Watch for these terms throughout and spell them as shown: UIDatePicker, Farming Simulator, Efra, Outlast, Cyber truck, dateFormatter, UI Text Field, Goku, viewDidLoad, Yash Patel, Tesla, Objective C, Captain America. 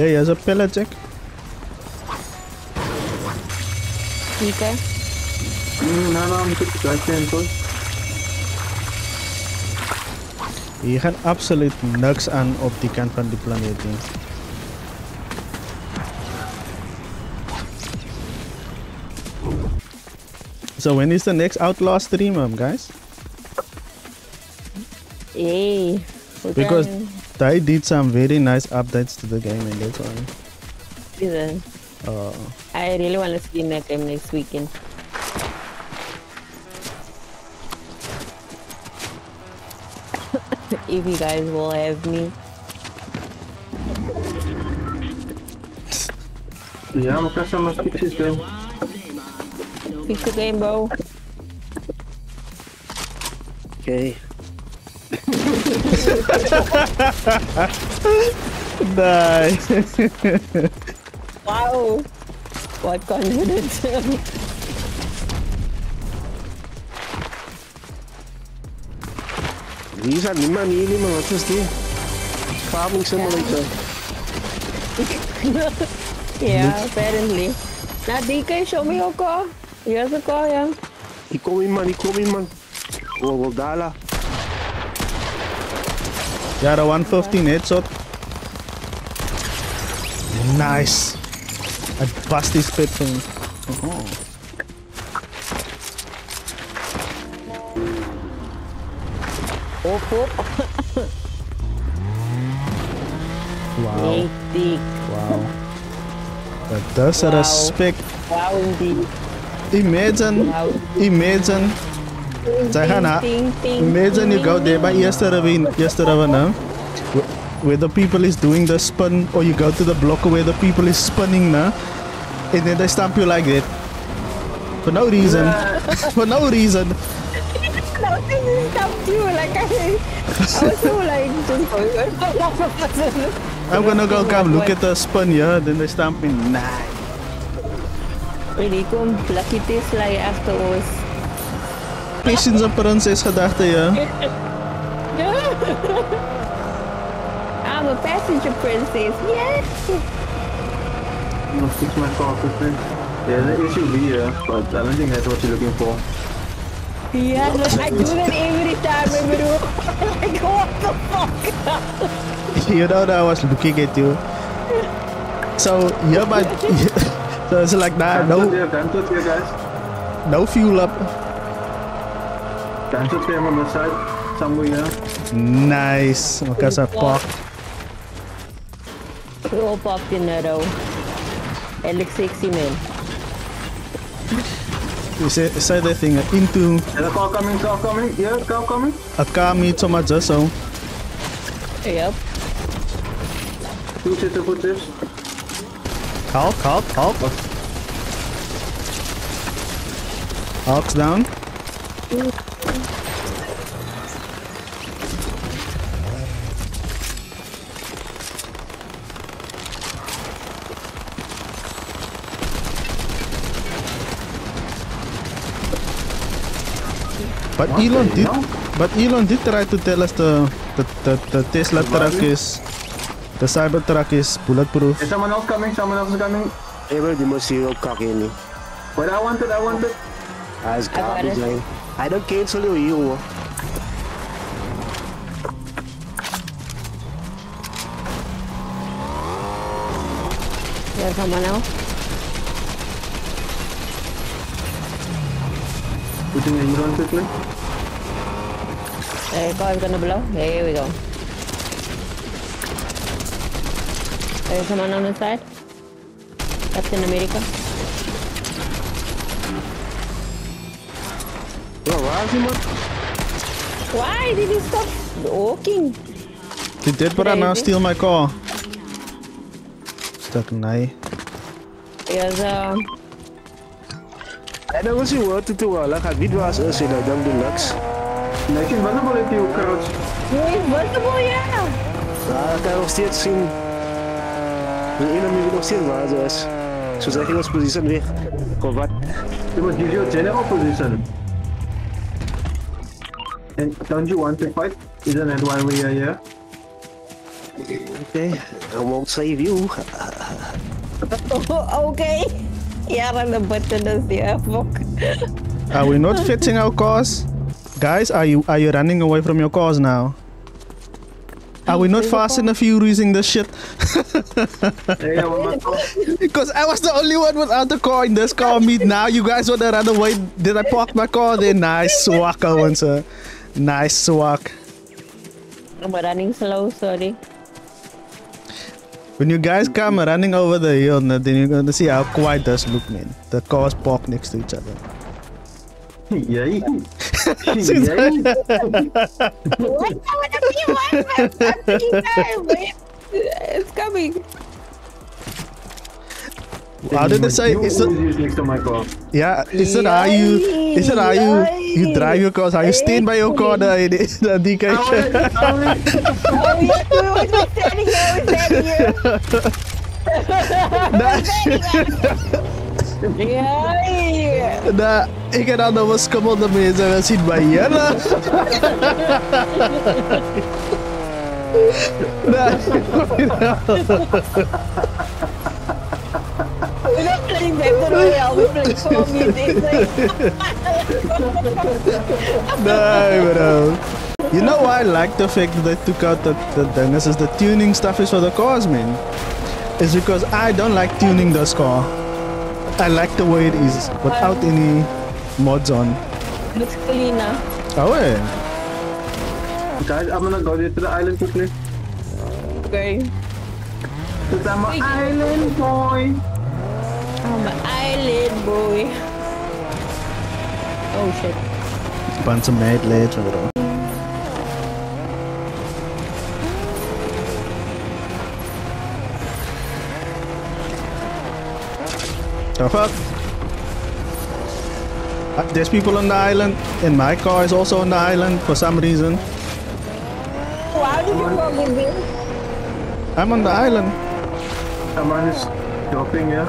Yeah, he has a pellet jack. Okay. No, I'm just right there, boy. Hier gaat absoluut niks aan op die kant van die planeet nie. So when is the next Outlast stream, guys? Yay! Okay. Because they did some very nice updates to the game, and that's why. Really? Oh. I really want to stream that game next weekend. If you guys will have me. Yeah, I'm gonna fix this game. Fix the game, bro. Okay. Nice. Wow. What confidence. These are niemand, wat is die? Farming simulator. Yeah, apparently. Now DK, show me your car. Here's the car, yeah. He come in, man. Oh, Dala. Got a 115 headshot. Nice. I bust his pit for me. Oh. Wow. Wow. That does wow. Respect. Wow, indeed. Imagine. Imagine you go there by yesterday now, where the people is doing the spin, or you go to the block where the people is spinning now, and then they stamp you like that. For no reason. For no reason. I'm gonna go come look at the spin here, then they stamp me. Nah. Really come lucky Tesla after us. Patience and princess gedachte, yeah. I'm a passenger princess, yes. I'm gonna fix my car quickly. There's an SUV here, but I don't think that's what you're looking for. Yeah, look, I do that every time, like, what the fuck? You know that I was looking at you. So, yeah, but... So it's like, nah, Guns here, guys. No fuel up. Guns up there on the side, somewhere here. Nice, because I popped. We all popped in a row. It looks sexy, man. You say that thing into. The car coming, yeah, car coming. A car meets on my just so. Yep. Who should I put this? Hulk. Hulk's down. But Elon did try to tell us the Tesla truck is, the Cyber truck is bulletproof. There's someone else is coming. Ever the most hero cock in me. But I wanted. As garbage. I don't cancel you. There's someone else. Putting the engine on quickly. The car is gonna blow. Here we go. There's someone on the side. Captain America. Bro, why is he not? Why did he stop walking? Did that brother now steal my car? Stuck nigh. There's a... I don't want you to do a lot of videos, so I don't do lux. I can vulnerable if you crouch. You're vulnerable, yeah! I can still see. The enemy will still watch us. So I can position weg. Combat. You must use your general position. And don't you want to fight? Isn't that why we are here? Okay, I won't save you. Okay. Yeah, run the button is there. Fuck. Are we not fitting our cars? Guys, are you running away from your cars now? Are we not fast enough you using this shit? Because I was the only one without the car in this car meet. Now you guys want to run away. Did I park my car there? Nice swag, I want to. Nice swag. I'm running slow, sorry. When you guys come running over the hill, then you're going to see how quiet this look, man. The cars park next to each other. Yay. It's coming. How did they say? Is it how you drive your cars? How you stand by your car? The indication. Nah, ik heb aan de waskabel mee zijn we zien bij Jelle. Nah, we're not playing Battle Royale, we're playing Call of Duty. No, bro. You know why I like the fact that they took out the dingus is the tuning stuff is for the cars, man. It's because I don't like tuning this car. I like the way it is without any mods on. Looks cleaner. Oh, yeah. Guys, I'm gonna go to the island quickly. Okay. Cause I'm an island boy. I'm an island boy. Oh shit. Bunch of mad lads over there. Oh fuck. There's people on the island, and my car is also on the island for some reason. Why did you go with me? I'm on the island. Someone is dropping here.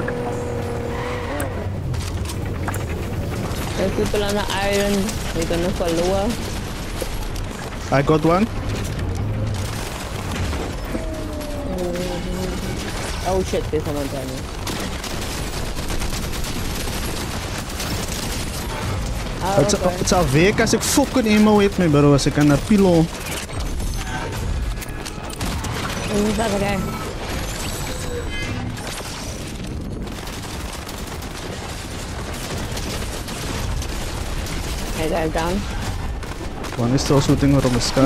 There's people on the island, we're gonna follow her. I got one. Oh shit, there's someone down here. Het zal werken als ik fucking emo heb, mijn bro, als ik aan de pillow. Who's that guy? Dive down. One is still shooting from the sky.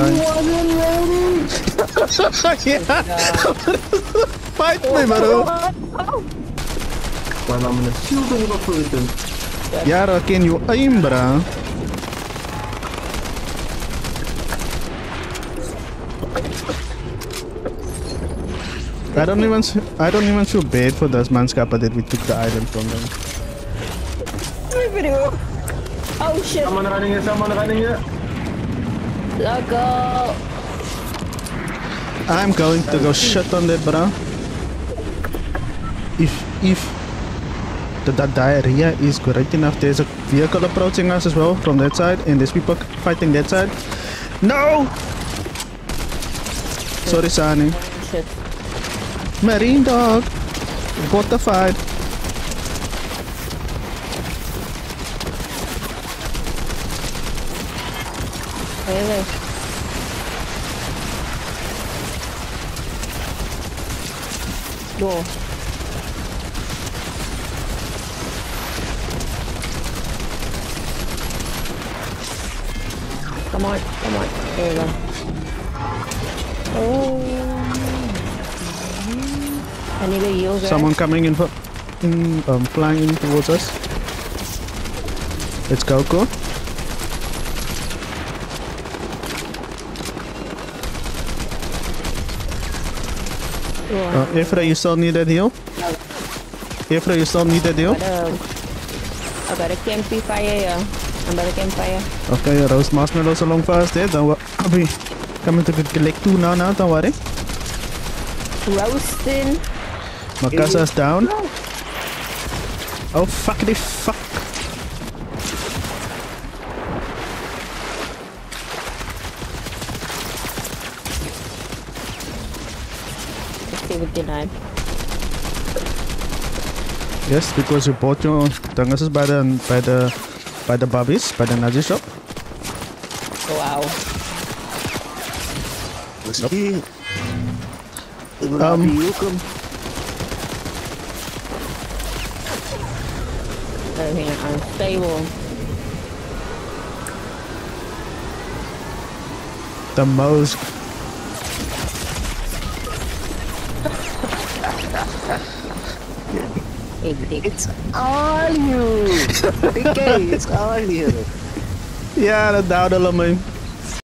Fight me, bro. Well, I'm gonna shoot him up with him. Yara, can you aim, bro? I don't even feel bad for those man's kappa that we took the island from them. Oh shit! Someone running here! Let go! I'm going to go shit on that, bro. If the diarrhea is great enough, there's a vehicle approaching us as well from that side, and there's people fighting that side. No! Shit. Sorry, Sani. Shit. Marine dog! Got the fight. Really? Door. Come on. There we go. Oh. I need a yield. Someone coming in, flying in towards us. It's Goku. Efra, you still need that heal? No. Efra, you still need that heal? I got a campfire, yeah. I got a campfire. Okay, roast marshmallows along fast there. I'll be coming to collect two now, don't worry. Roasting. My casa's down. No. Oh, fuckity fuck. they would deny. Yes, because you bought your tonguses by the Barbies, by the Nazi shop. Wow. Nope. Unstable. The most. It's all you. It's all you. Yeah, the doubt, I mean.